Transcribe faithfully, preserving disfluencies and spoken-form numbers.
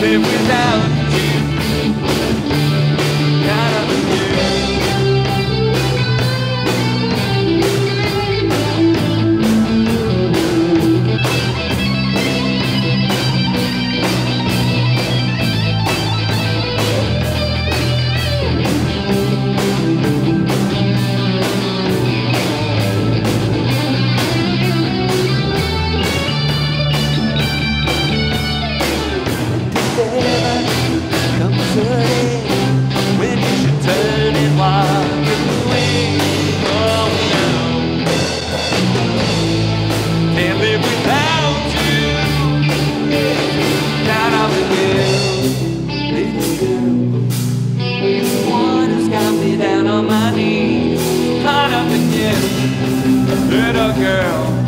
live without you, not of girl.